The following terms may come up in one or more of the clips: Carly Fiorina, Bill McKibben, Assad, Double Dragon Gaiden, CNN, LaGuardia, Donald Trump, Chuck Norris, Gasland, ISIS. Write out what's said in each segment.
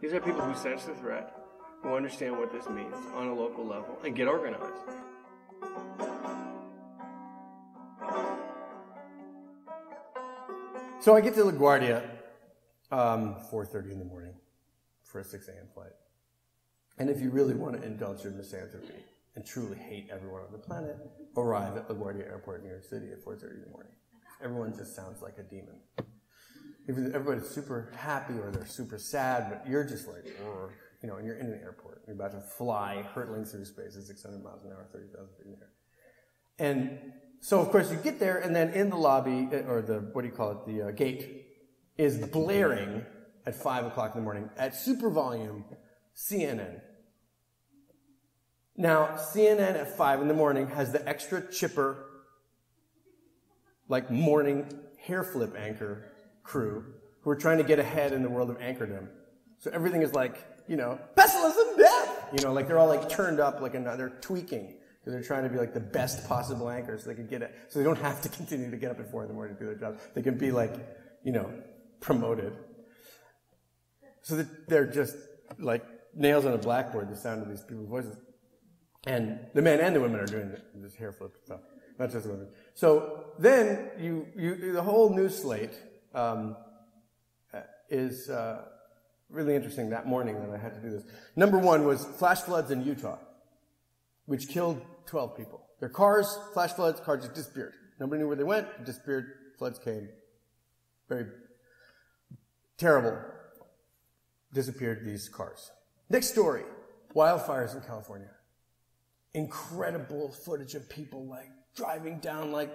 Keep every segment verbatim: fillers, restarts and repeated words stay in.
These are people who sense the threat, who understand what this means on a local level, and get organized. So I get to LaGuardia, um, four thirty in the morning for a six a.m. flight. And if you really want to indulge your misanthropy and truly hate everyone on the planet, arrive at LaGuardia Airport in New York City at four thirty in the morning. Everyone just sounds like a demon. Everybody's super happy or they're super sad, but you're just like, or, you know, and you're in an airport. You're about to fly, hurtling through space at six hundred miles an hour, thirty thousand feet in the air. And so, of course, you get there, and then in the lobby, or the, what do you call it, the uh, gate, is blaring at five o'clock in the morning at super volume, C N N. Now, C N N at five in the morning has the extra chipper, like, morning hair flip anchor crew who are trying to get ahead in the world of anchordom. So everything is like, you know, pestilence and death! You know, like they're all like turned up, like another tweaking, because they're trying to be like the best possible anchor so they can get it. So they don't have to continue to get up at four in the morning to do their job. They can be like, you know, promoted. So that they're just like nails on a blackboard, the sound of these people's voices. And the men and the women are doing this hair flip stuff, not just the women. So then you, you, the whole news slate um, is uh, really interesting that morning that I had to do this. Number one was flash floods in Utah, which killed twelve people. Their cars, flash floods, cars just disappeared. Nobody knew where they went, disappeared, floods came. Very terrible. Disappeared these cars. Next story, wildfires in California. Incredible footage of people like driving down like,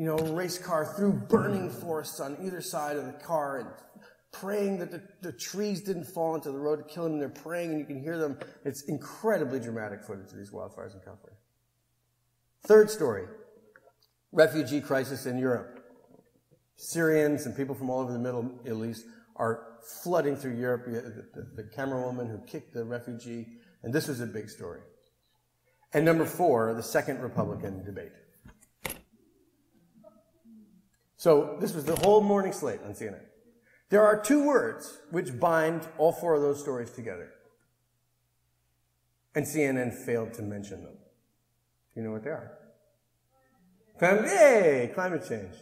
you know, a race car through burning forests on either side of the car and praying that the, the trees didn't fall into the road to kill them. And they're praying and you can hear them. It's incredibly dramatic footage of these wildfires in California. Third story, refugee crisis in Europe. Syrians and people from all over the Middle East are flooding through Europe. The, the, the camera woman who kicked the refugee, and this was a big story. And number four, the second Republican debate. So this was the whole morning slate on C N N. There are two words which bind all four of those stories together. And C N N failed to mention them. Do you know what they are? Hey, climate change.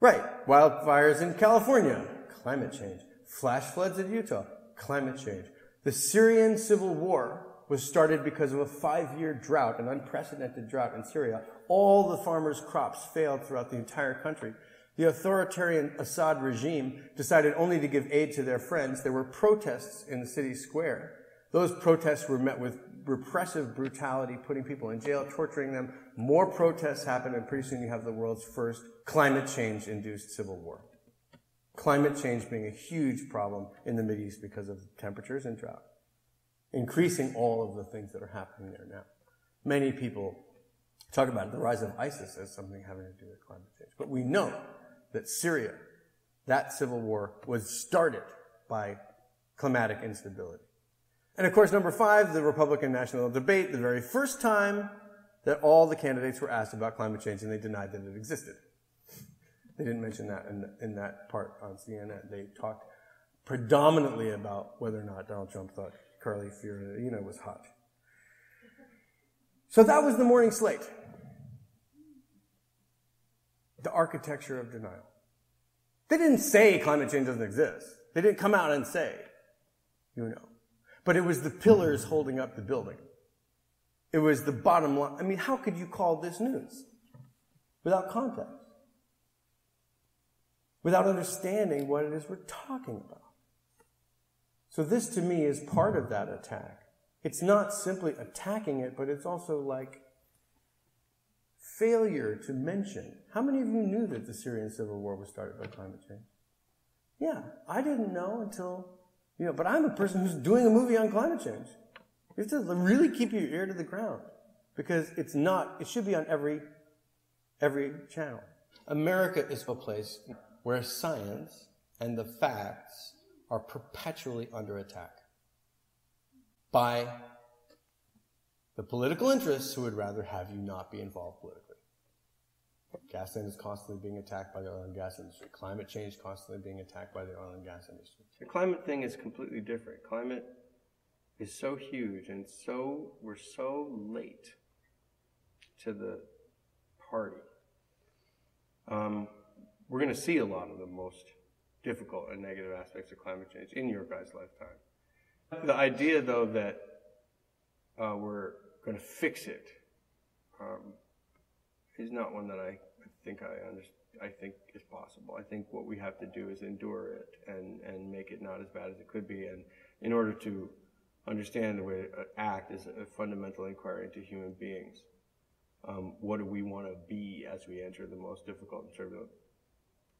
Right, wildfires in California, climate change. Flash floods in Utah, climate change. The Syrian civil war was started because of a five-year drought, an unprecedented drought in Syria. All the farmers' crops failed throughout the entire country. The authoritarian Assad regime decided only to give aid to their friends. There were protests in the city square. Those protests were met with repressive brutality, putting people in jail, torturing them. More protests happened, and pretty soon you have the world's first climate change-induced civil war. Climate change being a huge problem in the Mideast because of temperatures and drought, increasing all of the things that are happening there now. Many people talk about the rise of ISIS as something having to do with climate change. But we know that Syria, that civil war, was started by climatic instability. And of course, number five, the Republican national debate, the very first time that all the candidates were asked about climate change and they denied that it existed. They didn't mention that in, in that part on C N N. They talked predominantly about whether or not Donald Trump thought Carly Fiorina was hot. So that was the morning slate. The architecture of denial. They didn't say climate change doesn't exist. They didn't come out and say, you know. But it was the pillars holding up the building. It was the bottom line. I mean, how could you call this news without context? Without understanding what it is we're talking about? So this, to me, is part of that attack. It's not simply attacking it, but it's also like failure to mention. How many of you knew that the Syrian civil war was started by climate change? Yeah, I didn't know until, you know, but I'm a person who's doing a movie on climate change. You have to really keep your ear to the ground because it's not, it should be on every, every channel. America is a place where science and the facts are perpetually under attack by the political interests who would rather have you not be involved politically. Gasland is constantly being attacked by the oil and gas industry. Climate change constantly being attacked by the oil and gas industry. The climate thing is completely different. Climate is so huge, and so we're so late to the party. Um, we're going to see a lot of the most difficult and negative aspects of climate change in your guys' lifetime. The idea, though, that uh, we're going to fix it um, is not one that I think I understand. I think is possible. I think what we have to do is endure it and and make it not as bad as it could be. And in order to understand the way to act is a fundamental inquiry into human beings. Um, what do we want to be as we enter the most difficult and turbulent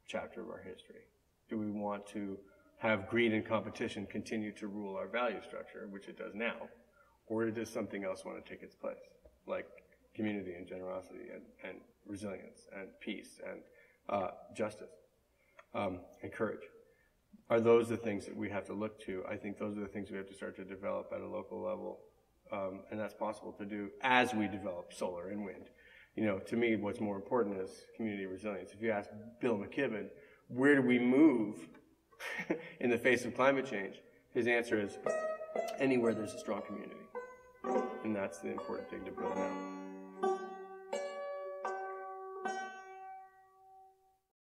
chapter of our history? Do we want to have greed and competition continue to rule our value structure, which it does now, or does something else want to take its place, like community and generosity and, and resilience and peace and uh, justice um, and courage? Are those the things that we have to look to? I think those are the things we have to start to develop at a local level, um, and that's possible to do as we develop solar and wind. You know, to me, what's more important is community resilience. If you ask Bill McKibben, where do we move in the face of climate change? His answer is anywhere there's a strong community, and that's the important thing to build out.